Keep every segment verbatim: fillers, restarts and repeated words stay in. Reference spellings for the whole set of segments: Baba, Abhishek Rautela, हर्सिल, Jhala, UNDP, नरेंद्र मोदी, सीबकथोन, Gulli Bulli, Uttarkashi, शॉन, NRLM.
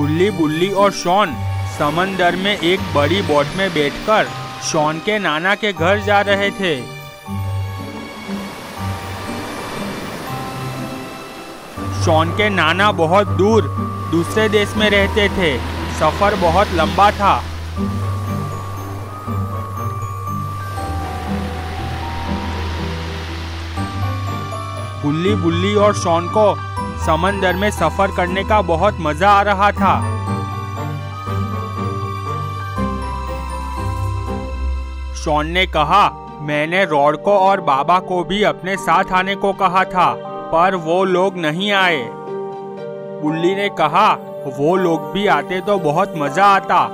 गुल्ली बुल्ली और शॉन समंदर में एक बड़ी बोट में बैठकर शॉन के नाना के घर जा रहे थे। शॉन के नाना बहुत दूर दूसरे देश में रहते थे। सफर बहुत लंबा था। गुल्ली बुल्ली और शॉन को समंदर में सफर करने का बहुत मजा आ रहा था। शॉन ने कहा, मैंने रॉड को और बाबा को भी अपने साथ आने को कहा था, पर वो लोग नहीं आए। बुल्ली ने कहा, वो लोग भी आते तो बहुत मजा आता।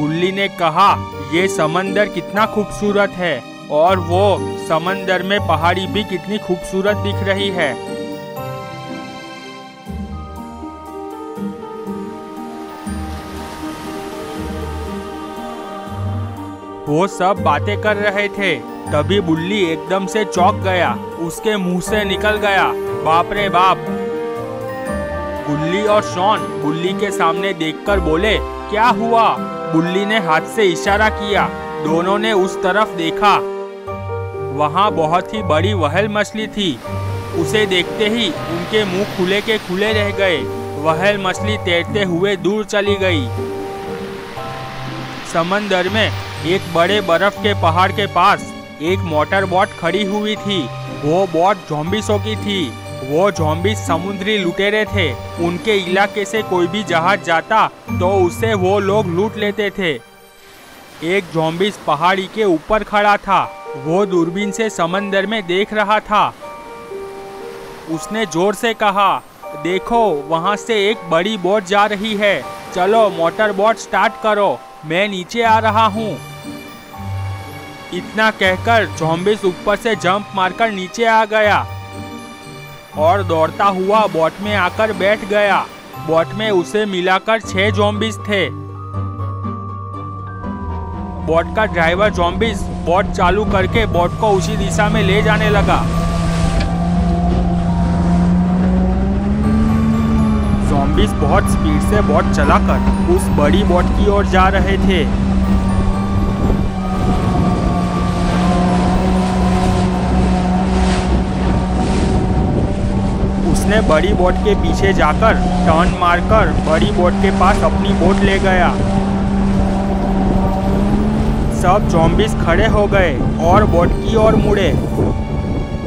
गुल्ली ने कहा, ये समंदर कितना खूबसूरत है और वो समंदर में पहाड़ी भी कितनी खूबसूरत दिख रही है। वो सब बातें कर रहे थे। तभी बुल्ली एकदम से चौंक गया। उसके मुंह से निकल गया, बाप रे बाप। गुल्ली और शॉन बुल्ली के सामने देखकर बोले, क्या हुआ? बुल्ली ने हाथ से इशारा किया। दोनों ने उस तरफ देखा। वहाँ बहुत ही बड़ी व्हेल मछली थी। उसे देखते ही उनके मुंह खुले के खुले रह गए। व्हेल मछली तैरते हुए दूर चली गई। समंदर में एक बड़े बर्फ के पहाड़ के पास एक मोटर बोट खड़ी हुई थी। वो बोट ज़ॉम्बीज़ों की थी। वो ज़ॉम्बीज़ समुद्री लुटेरे थे। उनके इलाके से कोई भी जहाज जाता तो उसे वो लोग लूट लेते थे। एक ज़ॉम्बीज़ पहाड़ी के ऊपर खड़ा था। वो दूरबीन से समंदर में देख रहा था। उसने जोर से कहा, देखो वहाँ से एक बड़ी बोट जा रही है। चलो मोटर बोट स्टार्ट करो, मैं नीचे आ रहा हूँ। इतना कहकर ज़ॉम्बीज़ ऊपर से जंप मारकर नीचे आ गया और दौड़ता हुआ बोट में आकर बैठ गया। बोट में उसे मिलाकर छह ज़ॉम्बीज़ थे। बोट का ड्राइवर ज़ॉम्बीज़ बोट चालू करके बोट को उसी दिशा में ले जाने लगा। ज़ॉम्बीज़ बहुत स्पीड से बोट चलाकर उस बड़ी बोट की ओर जा रहे थे। उसने बड़ी बोट के पीछे जाकर टर्न मारकर बड़ी बोट के पास अपनी बोट ले गया। सब ज़ॉम्बीज़ खड़े हो गए और बोट की ओर मुड़े।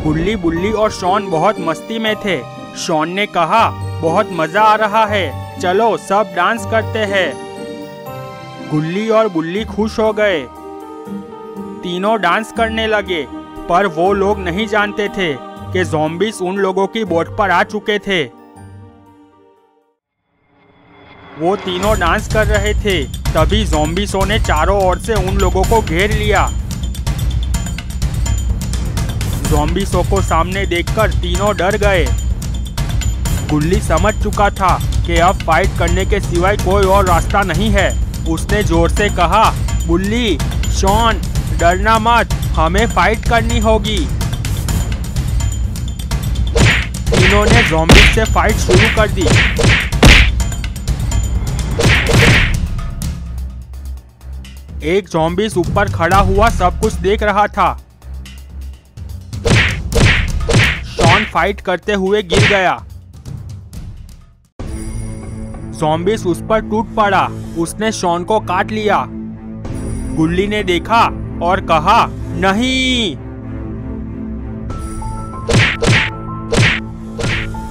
गुल्ली बुल्ली और शॉन बहुत मस्ती में थे। शॉन ने कहा, बहुत मजा आ रहा है, चलो सब डांस करते हैं। गुल्ली और बुल्ली खुश हो गए। तीनों डांस करने लगे, पर वो लोग नहीं जानते थे के ज़ॉम्बीज़ उन लोगों की बोट पर आ चुके थे। वो तीनों डांस कर रहे थे। तभी ज़ॉम्बीज़ों ने चारों ओर से उन लोगों को घेर लिया। ज़ॉम्बीज़ों को सामने देखकर तीनों डर गए। गुल्ली समझ चुका था कि अब फाइट करने के सिवाय कोई और रास्ता नहीं है। उसने जोर से कहा, बुल्ली, शॉन, डरना मत, हमें फाइट करनी होगी। उन्होंने ज़ॉम्बीज़ से फाइट शुरू कर दी। एक ज़ॉम्बीज़ ऊपर खड़ा हुआ सब कुछ देख रहा था। शॉन फाइट करते हुए गिर गया। ज़ॉम्बीज़ उस पर टूट पड़ा। उसने शॉन को काट लिया। गुल्ली ने देखा और कहा, नहीं।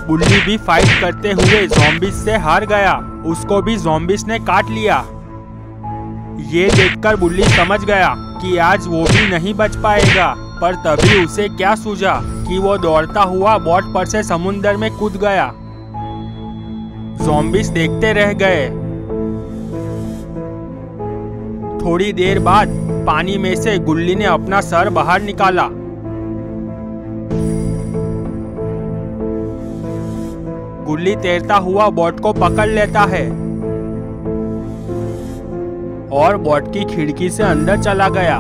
बुल्ली भी फाइट करते हुए ज़ॉम्बीज़ से हार गया। उसको भी ज़ॉम्बीज़ ने काट लिया। ये देखकर बुल्ली समझ गया कि आज वो भी नहीं बच पाएगा। पर तभी उसे क्या सूझा कि वो दौड़ता हुआ बोट पर से समुद्र में कूद गया। ज़ॉम्बीज़ देखते रह गए। थोड़ी देर बाद पानी में से गुल्ली ने अपना सर बाहर निकाला। गुल्ली तैरता हुआ बोट को पकड़ लेता है और बोट की खिड़की से अंदर चला गया।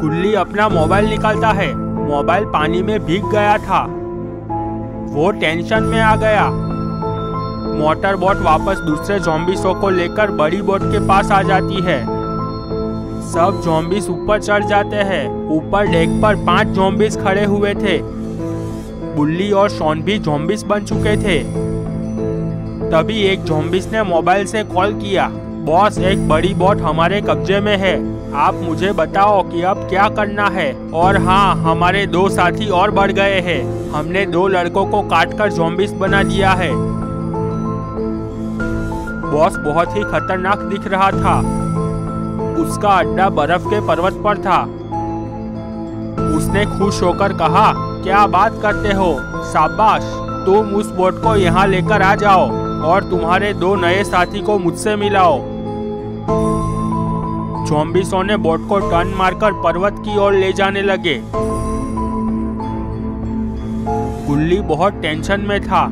गुल्ली अपना मोबाइल निकालता है। मोबाइल पानी में भीग गया था। वो टेंशन में आ गया। मोटर बोट वापस दूसरे ज़ॉम्बीज़ों को लेकर बड़ी बोट के पास आ जाती है। सब ज़ॉम्बीज़ ऊपर चढ़ जाते हैं। ऊपर डेक पर पांच ज़ॉम्बीज़ खड़े हुए थे। बुल्ली और शॉन भी ज़ॉम्बीज़ बन चुके थे। तभी एक ज़ॉम्बीज़ ने मोबाइल से कॉल किया, बॉस एक बड़ी बोट हमारे कब्जे में है, आप मुझे बताओ कि अब क्या करना है। और हाँ, हमारे दो साथी और बढ़ गए हैं, हमने दो लड़कों को काटकर ज़ॉम्बीज़ बना दिया है। बॉस बहुत ही खतरनाक दिख रहा था। उसका अड्डा बर्फ के पर्वत पर था। उसने खुश होकर कहा, क्या बात करते हो, शाबाश, तुम उस बोट को यहाँ लेकर आ जाओ और तुम्हारे दो नए साथी को मुझसे मिलाओ। ज़ॉम्बीज़ों ने बोट को टर्न मारकर पर्वत की ओर ले जाने लगे। गुल्ली बहुत टेंशन में था।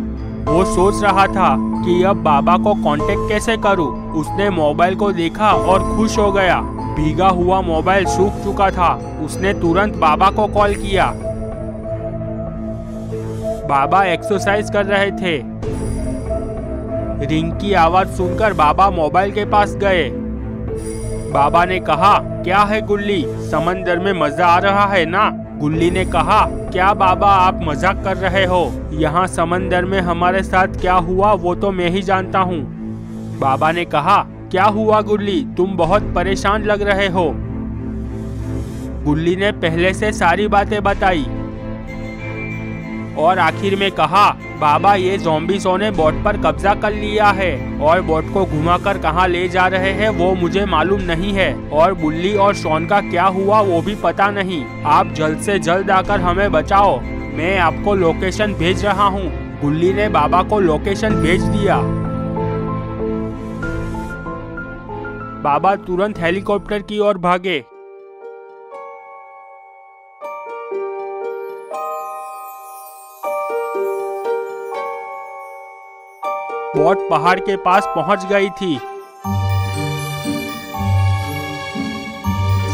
वो सोच रहा था कि अब बाबा को कांटेक्ट कैसे करूं। उसने मोबाइल को देखा और खुश हो गया। भीगा हुआ मोबाइल सूख चुका था। उसने तुरंत बाबा को कॉल किया। बाबा एक्सरसाइज कर रहे थे। रिंग की आवाज सुनकर बाबा मोबाइल के पास गए। बाबा ने कहा, क्या है गुल्ली, समंदर में मजा आ रहा है ना? गुल्ली ने कहा, क्या बाबा, आप मजाक कर रहे हो, यहाँ समंदर में हमारे साथ क्या हुआ वो तो मैं ही जानता हूँ। बाबा ने कहा, क्या हुआ गुल्ली, तुम बहुत परेशान लग रहे हो। गुल्ली ने पहले से सारी बातें बताई और आखिर में कहा, बाबा ये ज़ॉम्बीज़ों ने बोट पर कब्जा कर लिया है और बोट को घुमाकर कहाँ ले जा रहे हैं वो मुझे मालूम नहीं है, और बुल्ली और शॉन का क्या हुआ वो भी पता नहीं। आप जल्द से जल्द आकर हमें बचाओ, मैं आपको लोकेशन भेज रहा हूँ। गुल्ली ने बाबा को लोकेशन भेज दिया। बाबा तुरंत हेलीकॉप्टर की ओर भागे। बोट पहाड़ के पास पहुंच गई थी।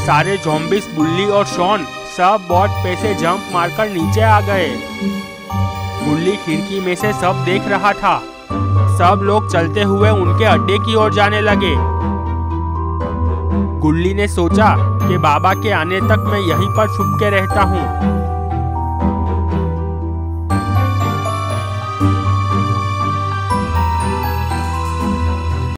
सारे ज़ॉम्बीज़, बुल्ली और शॉन सब बोट पे से जंप मारकर नीचे आ गए। बुल्ली खिड़की में से सब देख रहा था। सब लोग चलते हुए उनके अड्डे की ओर जाने लगे। गुल्ली ने सोचा कि बाबा के आने तक मैं यहीं पर छुप के रहता हूँ।